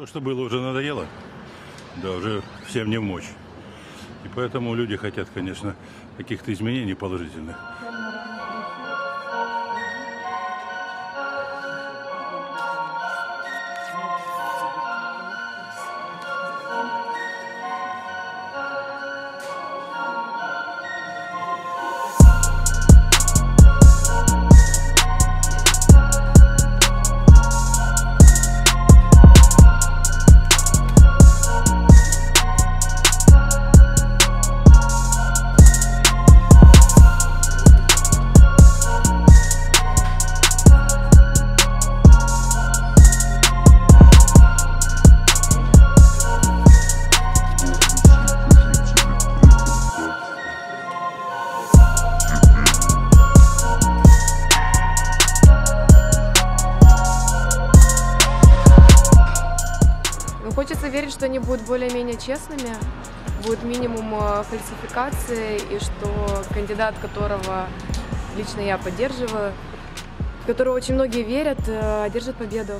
То, что было, уже надоело. Да, уже всем не в мочь. И поэтому люди хотят, конечно, каких-то изменений положительных. Хочется верить, что они будут более-менее честными, будет минимум фальсификации, и что кандидат, которого лично я поддерживаю, в которого очень многие верят, одержит победу.